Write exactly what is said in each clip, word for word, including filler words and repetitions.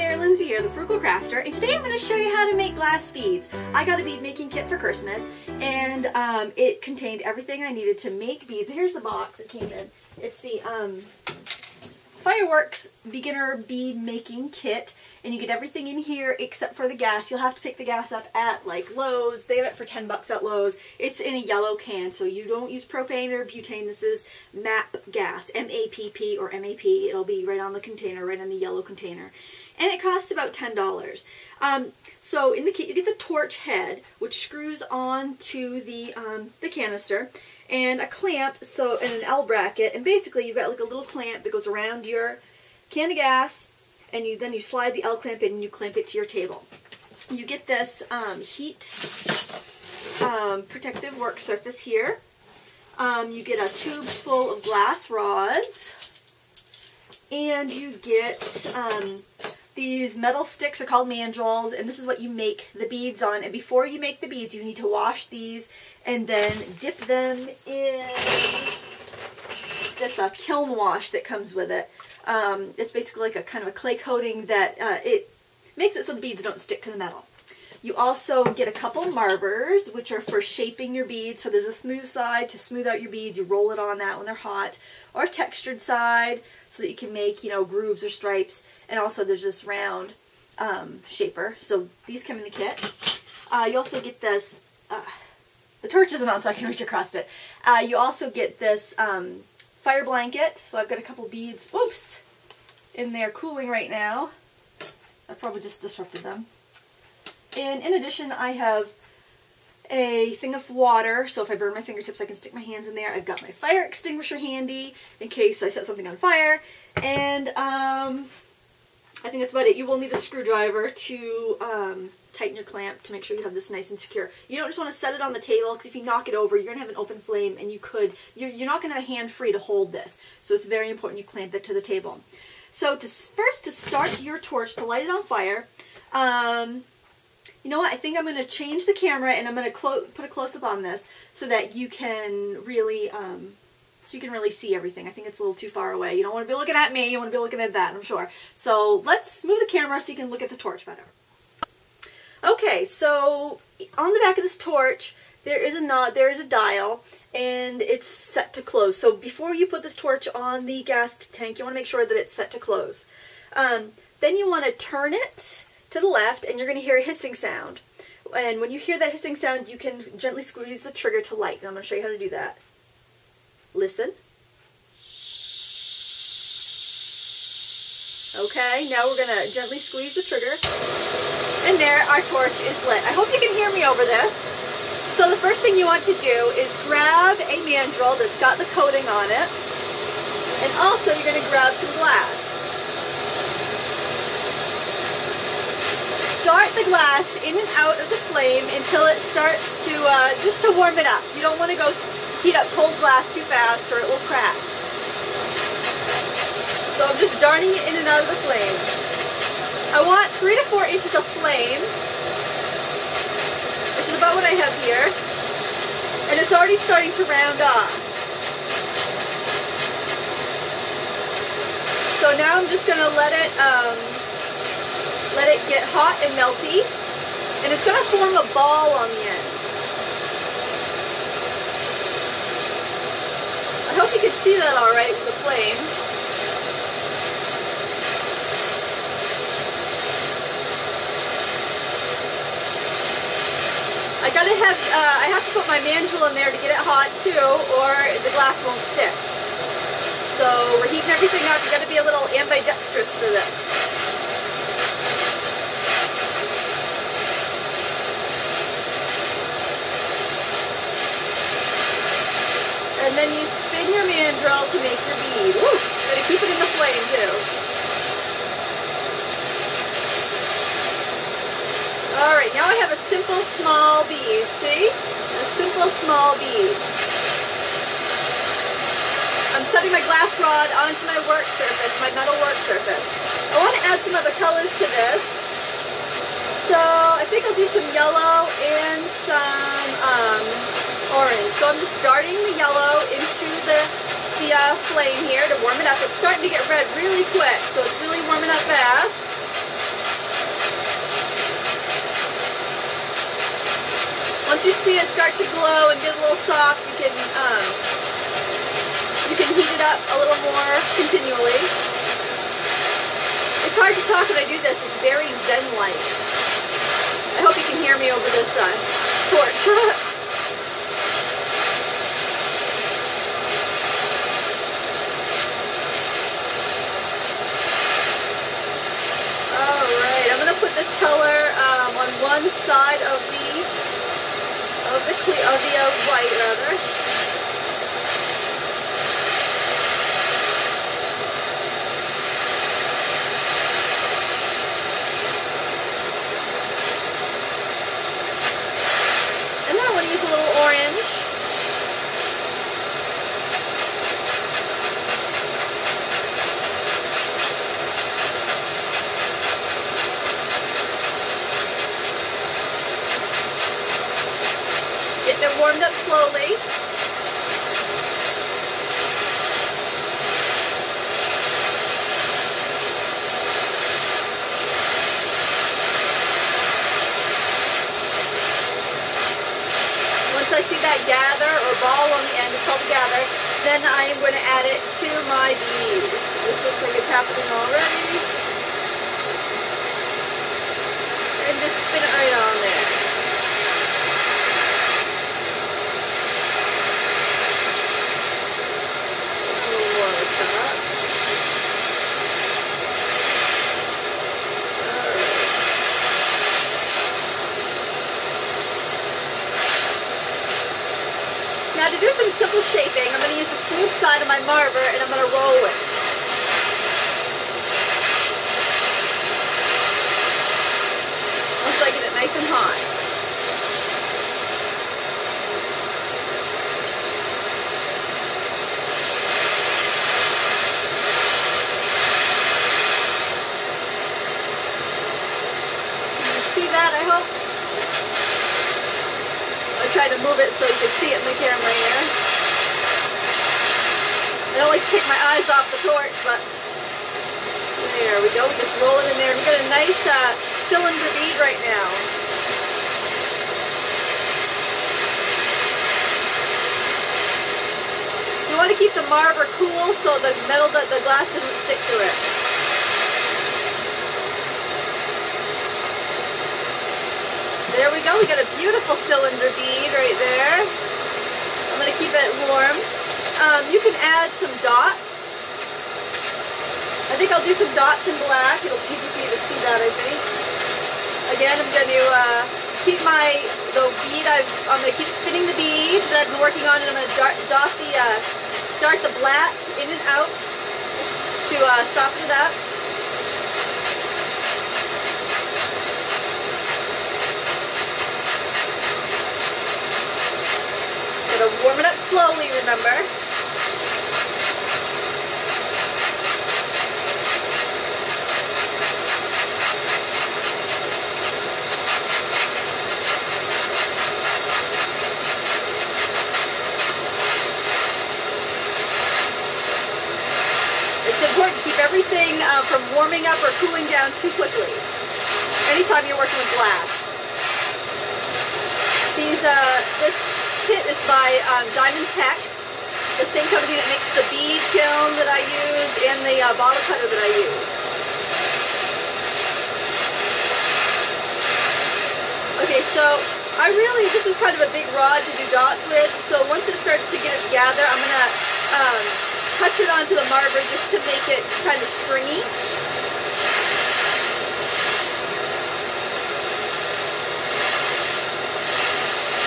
there, Lindsay here, the Frugal Crafter, and today I'm going to show you how to make glass beads. I got a bead making kit for Christmas, and um, it contained everything I needed to make beads. Here's the box it came in. It's the um, Fireworks Beginner Bead Making Kit, and you get everything in here except for the gas. You'll have to pick the gas up at, like, Lowe's. They have it for ten bucks at Lowe's. It's in a yellow can, so you don't use propane or butane. This is MAPP gas, M A P P or M A P. It'll be right on the container, right in the yellow container. And it costs about ten dollars. Um, so in the kit, you get the torch head, which screws on to the, um, the canister, and a clamp, so, and an L bracket, and basically you've got like a little clamp that goes around your can of gas, and you then you slide the L clamp in and you clamp it to your table. You get this um, heat um, protective work surface here. Um, you get a tube full of glass rods, and you get um, these metal sticks are called mandrels, and this is what you make the beads on. And before you make the beads, you need to wash these and then dip them in this uh, kiln wash that comes with it. Um, it's basically like a kind of a clay coating that uh, it makes it so the beads don't stick to the metal. You also get a couple marvers, which are for shaping your beads. So there's a smooth side to smooth out your beads. You roll it on that when they're hot, or a textured side so that you can make, you know, grooves or stripes. And also there's this round um, shaper. So these come in the kit. Uh, you also get this, uh, the torch isn't on so I can reach across it. Uh, you also get this um, fire blanket. So I've got a couple beads, oops, in there cooling right now. I probably just disrupted them. And in addition, I have a thing of water, so if I burn my fingertips, I can stick my hands in there. I've got my fire extinguisher handy in case I set something on fire. And um, I think that's about it. You will need a screwdriver to um, tighten your clamp to make sure you have this nice and secure. You don't just want to set it on the table, because if you knock it over, you're going to have an open flame, and you could, you're, you're not going to have hand-free to hold this. So it's very important you clamp it to the table. So to, first, to start your torch, to light it on fire, um... you know what, I think I'm going to change the camera and I'm going to put a close-up on this so that you can really, um, so you can really see everything. I think it's a little too far away. You don't want to be looking at me, you want to be looking at that, I'm sure. So let's move the camera so you can look at the torch better. Okay, so on the back of this torch, there is a nod, there is a dial, and it's set to close. So before you put this torch on the gas tank, you want to make sure that it's set to close. Um, then you want to turn it to the left, and you're going to hear a hissing sound. And when you hear that hissing sound, you can gently squeeze the trigger to light. And I'm going to show you how to do that. Listen. Okay, now we're going to gently squeeze the trigger. And there, our torch is lit. I hope you can hear me over this. So the first thing you want to do is grab a mandrel that's got the coating on it. And also, you're going to grab some glass. Start the glass in and out of the flame until it starts to, uh, just to warm it up. You don't want to go heat up cold glass too fast or it will crack. So I'm just darting it in and out of the flame. I want three to four inches of flame, which is about what I have here. And it's already starting to round off. So now I'm just going to let it, um, let it get hot and melty, and it's going to form a ball on the end. I hope you can see that all right with the flame. I gotta have uh, I have to put my mandrel in there to get it hot too, or the glass won't stick. So we're heating everything up. You got to be a little ambidextrous for this. And then you spin your mandrel to make your bead. Woo! Gotta keep it in the flame too. Alright, now I have a simple small bead, see? A simple small bead. I'm setting my glass rod onto my work surface, my metal work surface. I want to add some other colors to this. So I think I'll do some yellow and some um, orange. So I'm just darting the yellow into the, the uh, flame here to warm it up. It's starting to get red really quick, so it's really warming up fast. once you see it start to glow and get a little soft, you can um, you can heat it up a little more continually. It's hard to talk when I do this. It's very zen-like. I hope you can hear me over this uh, porch. Alright, I'm going to put this color um, on one side of the of the, cle of the uh, white, rather. Warmed up slowly. Once I see that gather or ball on the end, it's called gather, then I am going to add it to my bead. This looks like it's happening already. And just spin it right on there. To do some simple shaping, I'm going to use the smooth side of my marver and I'm going to roll it. Once I get it nice and hot. Can you see that, I hope? Try to move it so you can see it in the camera here. I don't like to take my eyes off the torch, but there we go. We just roll it in there. We've got a nice uh, cylinder bead right now. You want to keep the marble cool so the metal, the, the glass doesn't stick to it. There we go, we got a beautiful cylinder bead right there. I'm going to keep it warm. Um, you can add some dots. I think I'll do some dots in black. It'll be easy for you to see that, I think. Again, I'm going to uh, keep my, the bead, I've, I'm going to keep spinning the bead that I've been working on, and I'm going to dart, dot the, uh, dart the black in and out to uh, soften it up. So warm it up slowly, remember. It's important to keep everything uh, from warming up or cooling down too quickly. Anytime you're working with glass. These, uh, this kit is by um, Diamond Tech, the same company that makes the bead kiln that I use and the uh, bottle cutter that I use. Okay, so I really, this is kind of a big rod to do dots with, so once it starts to get its gather, I'm going to um, touch it onto the marble just to make it kind of stringy.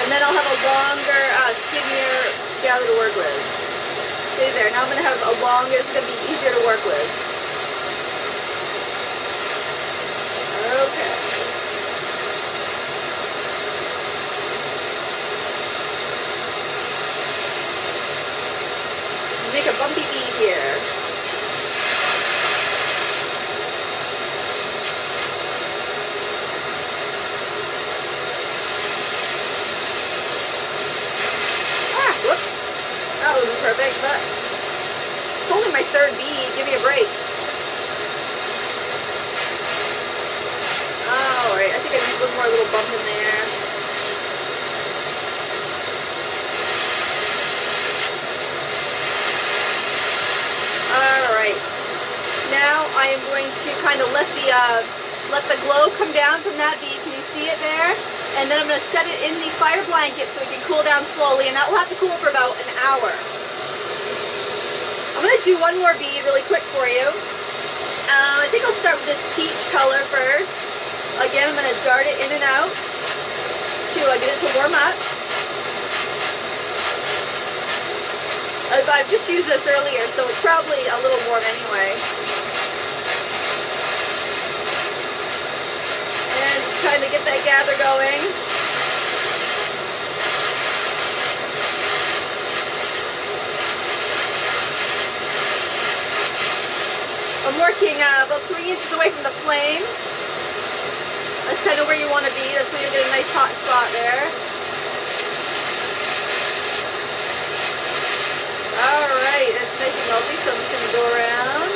And then I'll have a longer, uh, skinnier gather to work with. See there, now I'm going to have a longer, it's going to be easier to work with. Okay. Make a bumpy bead here. Perfect, but it's only my third bead. Give me a break. Alright, I think I need one more little bump in there. I am going to kind of let the uh, let the glow come down from that bead. Can you see it there? And then I'm going to set it in the fire blanket so it can cool down slowly, and that will have to cool for about an hour. I'm going to do one more bead really quick for you. Um, I think I'll start with this peach color first. Again, I'm going to dart it in and out to uh, get it to warm up. I've just used this earlier, so it's probably a little warm anyway. And just kind of get that gather going. I'm working uh, about three inches away from the flame. That's kind of where you want to be. That's where you get a nice hot spot there. Alright, it's nice and melty, so I'm just going to go around.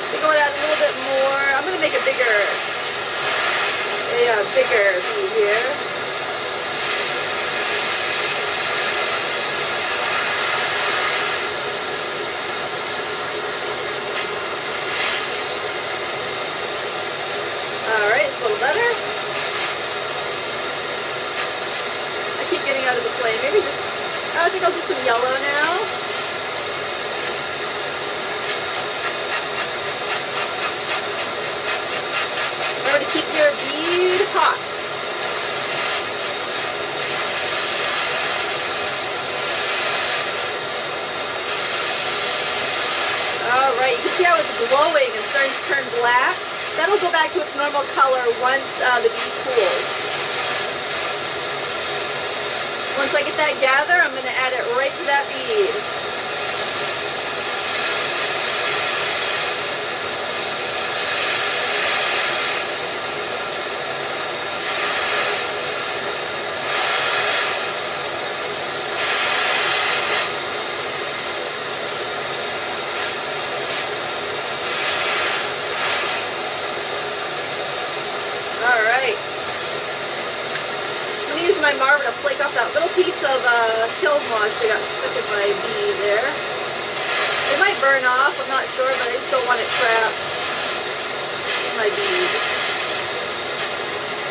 I think I want to add a little bit more. I'm going to make a bigger, a uh, bigger view here. Alright, it's a little better. Out of the flame. Maybe just, I think I'll do some yellow now. Remember to keep your bead hot. Alright, you can see how it's glowing and starting to turn black. That'll go back to its normal color once uh, the bead cools. Once I get that gather, I'm going to add it right to that bead. Marvin to flake off that little piece of uh, kiln wash that got stuck in my bead there. It might burn off, I'm not sure, but I just don't want it trapped in my bead.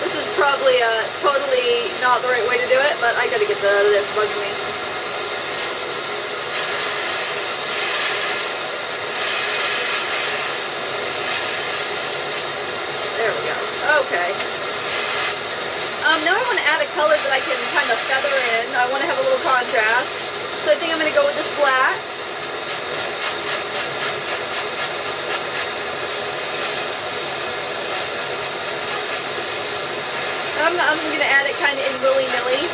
This is probably uh, totally not the right way to do it, but I gotta get that out of there, it's bugging me. There we go. Okay. Um, now I want to add a color that I can kind of feather in. I want to have a little contrast. So I think I'm going to go with this black. I'm, I'm going to add it kind of in willy-nilly.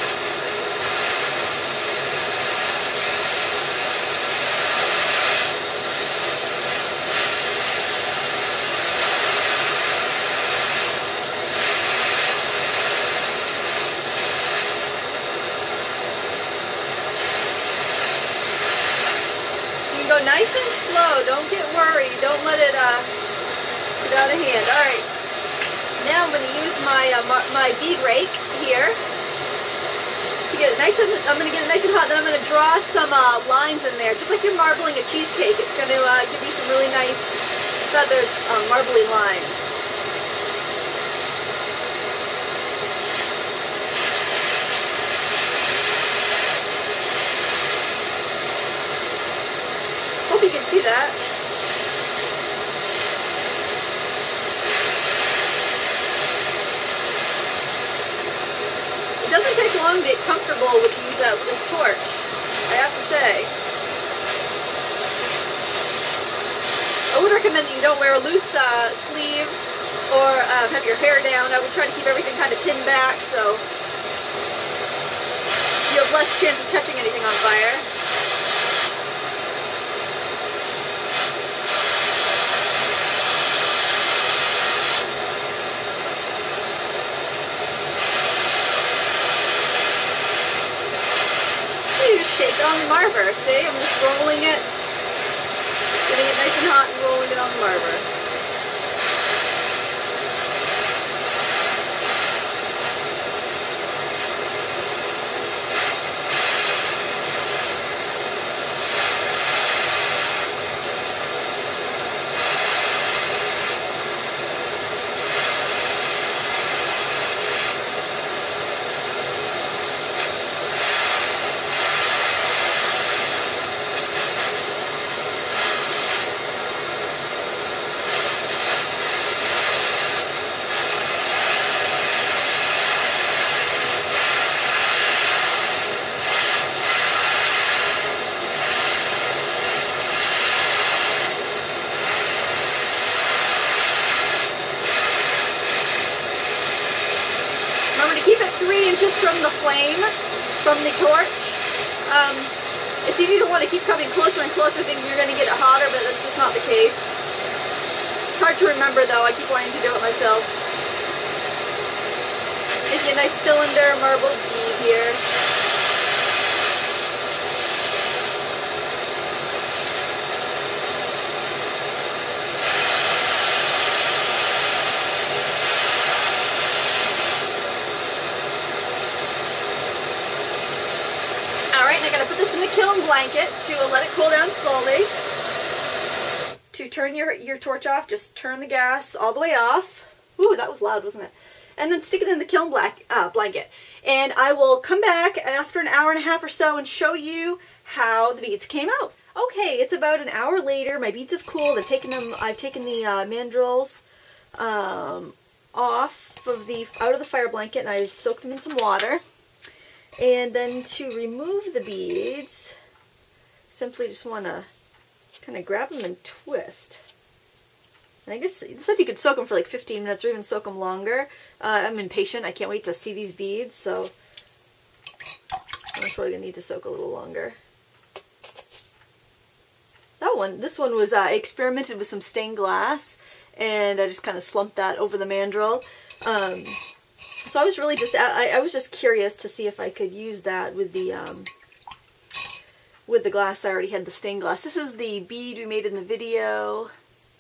Nice and slow, don't get worried, don't let it uh, get out of hand. Alright, now I'm going to use my, uh, my my bead rake here to get it nice and, I'm going to get it nice and hot, then I'm going to draw some uh, lines in there, just like you're marbling a cheesecake. It's going to uh, give you some really nice feathered uh, marbly lines. You can see that. It doesn't take long to get comfortable with these, uh, this torch, I have to say. I would recommend that you don't wear loose uh, sleeves or um, have your hair down. I would try to keep everything kind of pinned back so you have less chance of catching anything on fire. Shake it on the marver, see? I'm just rolling it, getting it nice and hot and rolling it on the marver. from the flame, from the torch. Um, it's easy to want to keep coming closer and closer thinking you're going to get it hotter, but that's just not the case. It's hard to remember though, I keep wanting to do it myself. Making a nice cylinder marble bead here. Kiln blanket to let it cool down slowly. To turn your, your torch off, just turn the gas all the way off. Ooh, that was loud, wasn't it? And then stick it in the kiln black, uh, blanket. And I will come back after an hour and a half or so and show you how the beads came out. Okay, it's about an hour later. My beads have cooled. I've taken them, I've taken the uh, mandrels um, off of the, out of the fire blanket, and I've soaked them in some water. And then to remove the beads, simply just want to kind of grab them and twist. And I guess it said you could soak them for like fifteen minutes or even soak them longer. Uh, I'm impatient. I can't wait to see these beads, so I'm probably going to need to soak a little longer. That one, this one was, uh, I experimented with some stained glass, and I just kind of slumped that over the mandrel. Um... So I was really just, I, I was just curious to see if I could use that with the, um, with the glass. I already had the stained glass. This is the bead we made in the video.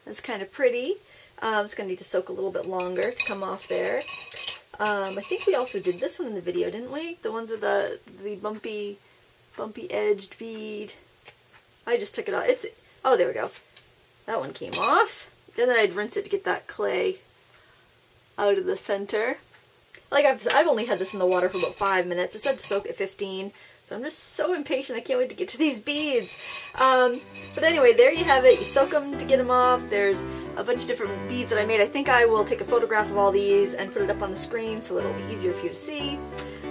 It's kind of pretty. Um, it's going to need to soak a little bit longer to come off there. Um, I think we also did this one in the video, didn't we? The ones with the, the bumpy, bumpy edged bead. I just took it off. It's, oh, there we go. That one came off. And then I'd rinse it to get that clay out of the center. Like, I've, I've only had this in the water for about five minutes. It said to soak at fifteen, so I'm just so impatient. I can't wait to get to these beads. Um, but anyway, there you have it. You soak them to get them off. There's a bunch of different beads that I made. I think I will take a photograph of all these and put it up on the screen so it'll be easier for you to see.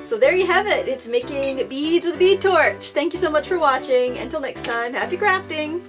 So there you have it. It's making beads with a bead torch. Thank you so much for watching. Until next time, happy crafting!